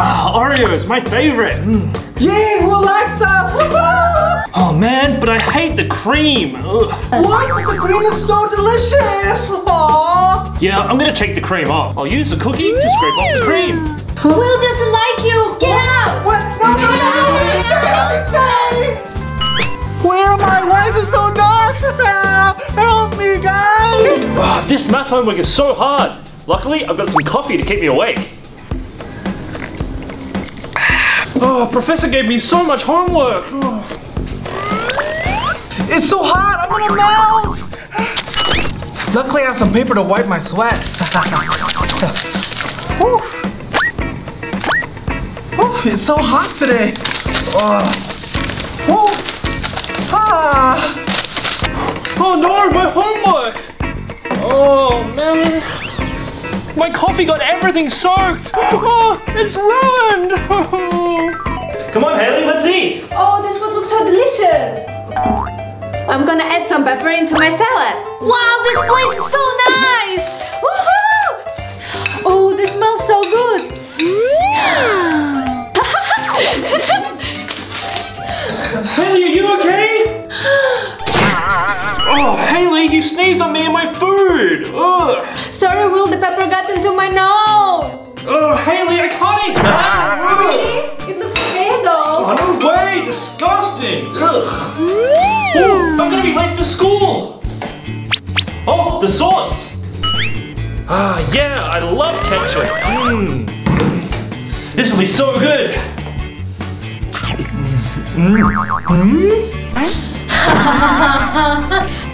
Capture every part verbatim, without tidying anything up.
Ah, Oreos, my favorite. Mm. Yay, Alexa! Oh man, but I hate the cream. Ugh. What? The cream is so delicious. Aww. Yeah, I'm gonna take the cream off. I'll use the cookie to scrape off the cream. Will doesn't like you. Get out! What? No, no, no! Where am I? Why is it so dark? Help me, guys! Oh, this math homework is so hard. Luckily, I've got some coffee to keep me awake. Oh, Professor gave me so much homework. Oh. It's so hot, I'm gonna melt. Luckily I have some paper to wipe my sweat. Ooh. Ooh, it's so hot today. Oh. Ooh. Ah. Oh no, my homework. Oh man. My coffee got everything soaked! Oh, it's ruined! Come on, Hailey, let's eat! Oh, this food looks so delicious! I'm gonna add some pepper into my salad! Wow, this place is so nice! Woohoo! Oh, this smells so good! Hailey, are you okay? Oh, Hailey, you sneezed on me and my food! Ugh. Sorry, Will, the pepper got into my nose! Oh, Hailey, I can't eat that! Really? It looks bad though! Oh, no way! Disgusting! Ugh! Ooh, I'm gonna be late for school! Oh, the sauce! Ah, yeah, I love ketchup! Mm. This will be so good! Mm.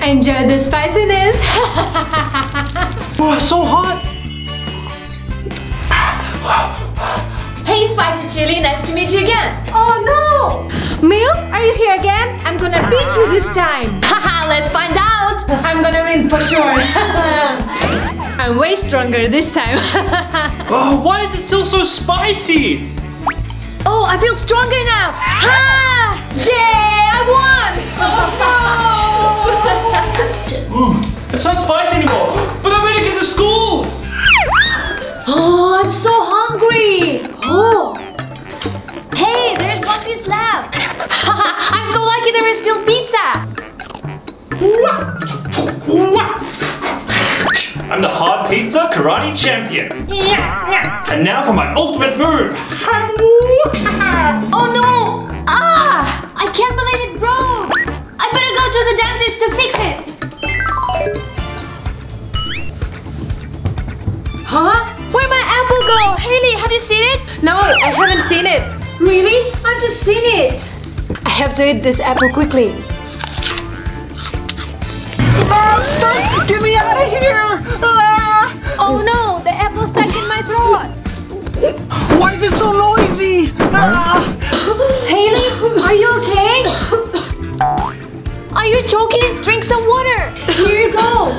I enjoy the spiciness. Oh, it's so hot. Hey, spicy chili, nice to meet you again. Oh no! Will, are you here again? I'm gonna beat you this time. Haha, let's find out. I'm gonna win for sure. I'm way stronger this time. Oh, why is it still so spicy? Oh, I feel stronger now. Ha! Yay! I won! Oh, no! Mm, it's not spicy anymore, but I'm gonna get to school! Oh, I'm so hungry! Oh! Hey, there's one piece left! I'm so lucky there is still pizza! I'm the hard pizza karate champion! And now for my ultimate move! Oh no! Ah! I can't believe it broke! I better go to the dentist to fix it! Huh? Where'd my apple go? Hailey, have you seen it? No, I haven't seen it. Really? I've just seen it. I have to eat this apple quickly. Mom, stop! Get me out of here! Ah! Oh no, the apple stuck in my throat. Why is it so noisy? Ah! Hailey, are you okay? Are you choking? Drink some water. Here you go.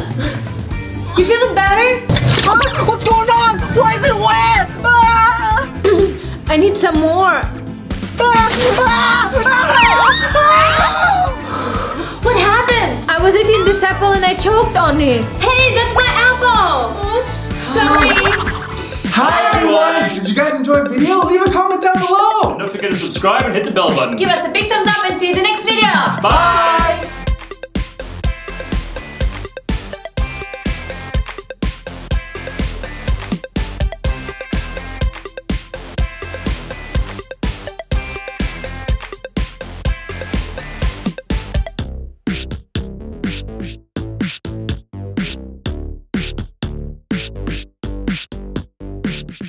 You feeling better? Ah, what's going on? Why is it wet? Ah! I need some more. What happened? I was eating this apple and I choked on it. Hey, that's my apple. Oops, sorry. Hi everyone! Did you guys enjoy the video? Leave a comment down below! And don't forget to subscribe and hit the bell button. Give us a big thumbs up and see you in the next video! Bye! Bye.